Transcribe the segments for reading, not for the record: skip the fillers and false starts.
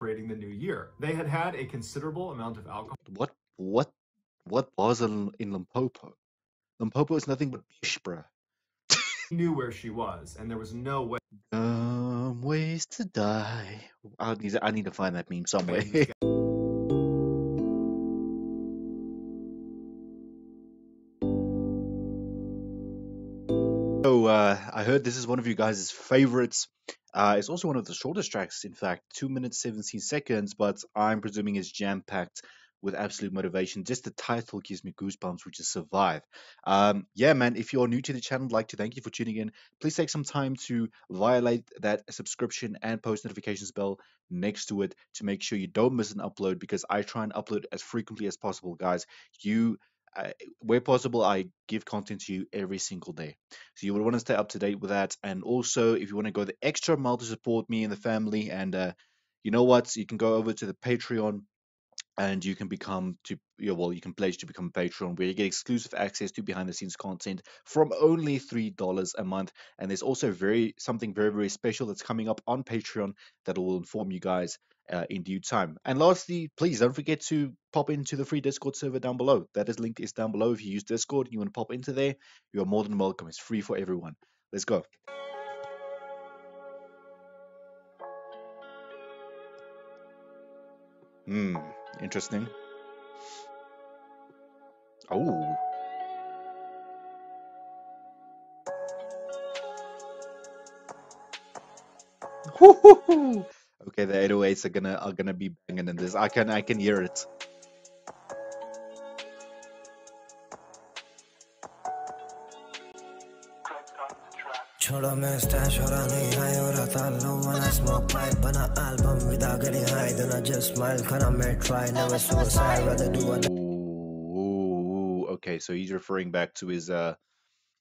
celebrating the new year. They had had a considerable amount of alcohol. What was in Limpopo? Limpopo is nothing but Bishbra. Knew where she was, and there was no way. Ways to die. I need to find that meme somewhere. So I heard this is one of you guys' favorites. It's also one of the shortest tracks, in fact, 2 minutes 17 seconds, but I'm presuming it's jam-packed with absolute motivation. Just the title gives me goosebumps, which is Survive. Yeah, man, if you're new to the channel, I'd like to thank you for tuning in. Please take some time to violate that subscription and post notifications bell next to it to make sure you don't miss an upload, because I try and upload as frequently as possible, guys. Where possible, I give content to you every single day. So you would want to stay up to date with that. And also, if you want to go the extra mile to support me and the family, and you know what, you can go over to the Patreon, and you can pledge to become a Patreon, where you get exclusive access to behind-the-scenes content from only $3 a month. And there's also something very, very special that's coming up on Patreon that will inform you guys in due time. And lastly, please don't forget to pop into the free Discord server down below. That link is down below. If you use Discord and you want to pop into there, you are more than welcome. It's free for everyone. Let's go. Interesting. Oh. Woo-hoo-hoo. Okay, the 808s are gonna be banging in this. I can hear it. Choda main stash aur nahi hai aur talo mana smoke pipe bana album without getting high, then I just smile kinda made try never suicide rather do what. Okay, so he's referring back to his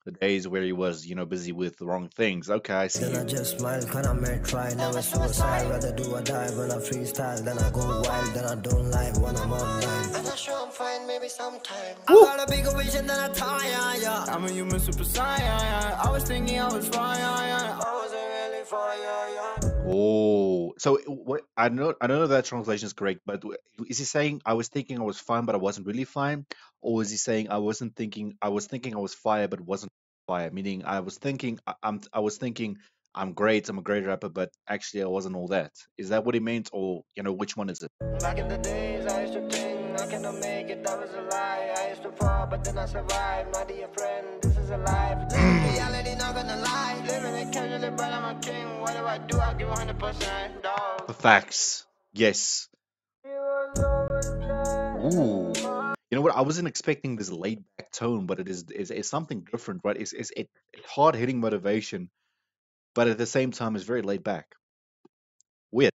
the days where he was, busy with the wrong things. Okay, I see. Then I just smile, kinda may try, never suicide, rather do or die when I freestyle, then I go wild, then I don't like when I'm online. And I sure I'm fine, maybe sometime. I got a bigger vision than I tie, yeah. I'm a human super saiyan, yeah. I was thinking I was fire, yeah. I wasn't really fire, yeah. Oh, so what? I don't know if that translation is correct, but is he saying I was thinking I was fine, but I wasn't really fine? Or is he saying I was thinking I was fire, but wasn't fire? Meaning I was thinking I'm great, I'm a great rapper, but actually I wasn't all that. Is that what he meant, or which one is it? Back in the days I used to think I cannot make it, that was a lie. I used to fall, but then I survived. My dear friend, this is a life. Reality, not gonna lie. Living it casually, but I'm a king. What do? I give 100%. The facts. Yes. Ooh. You know what? I wasn't expecting this laid-back tone, but it is something different, right? It's hard-hitting motivation, but at the same time, it's very laid-back. Weird.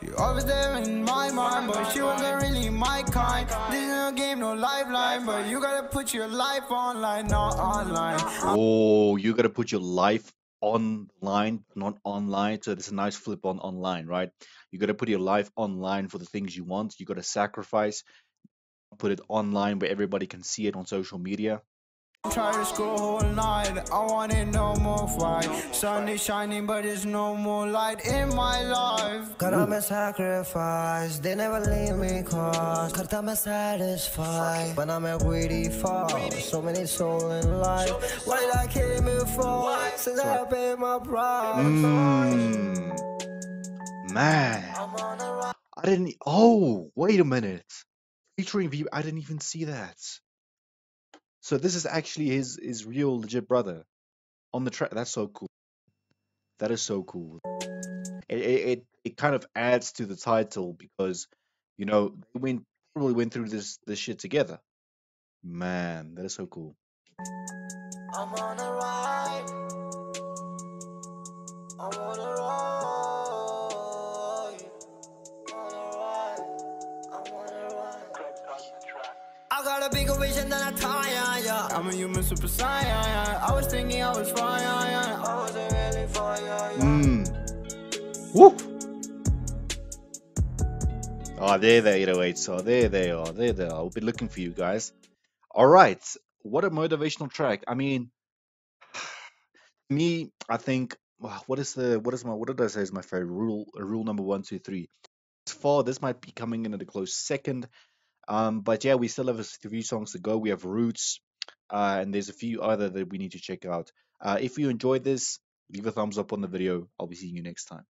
She always there in my mind, but she wasn't really my kind. This is no game, no lifeline, but you gotta put your life online, not online. Oh, you gotta put your life online, not online. So there's a nice flip on online, right? You gotta put your life online for the things you want. You gotta sacrifice, put it online where everybody can see it on social media. I'm trying to scroll whole night, I wanted no more fight. Sun is shining, but there's no more light in my life. Cause I'm a sacrifice, they never leave me cause. Cause I'm a satisfied, but I'm a greedy fall. So many soul in life, what did I kill me for? Since I paid my price. Man, oh, wait a minute. Featuring V, I didn't even see that. So this is actually his real legit brother on the track. That's so cool. That is so cool. It kind of adds to the title because, they probably went through this shit together. Man, that is so cool. I'm on a ride. I'm on a ride. I'm on a ride. I got a bigger vision than I tie. I'm a human super saiyan, yeah. I was thinking I was fire, yeah. I wasn't really fire, yeah. Woo! Oh, there the 808s are. There they are. There they are. We'll be looking for you guys. All right, what a motivational track. I mean, me, I think, what did I say is my favorite rule? Rule number 1, 2, 3. As far, this might be coming in at a close second. But yeah, we still have a few songs to go. We have Roots, and there's a few other that we need to check out. If you enjoyed this, leave a thumbs up on the video. I'll be seeing you next time.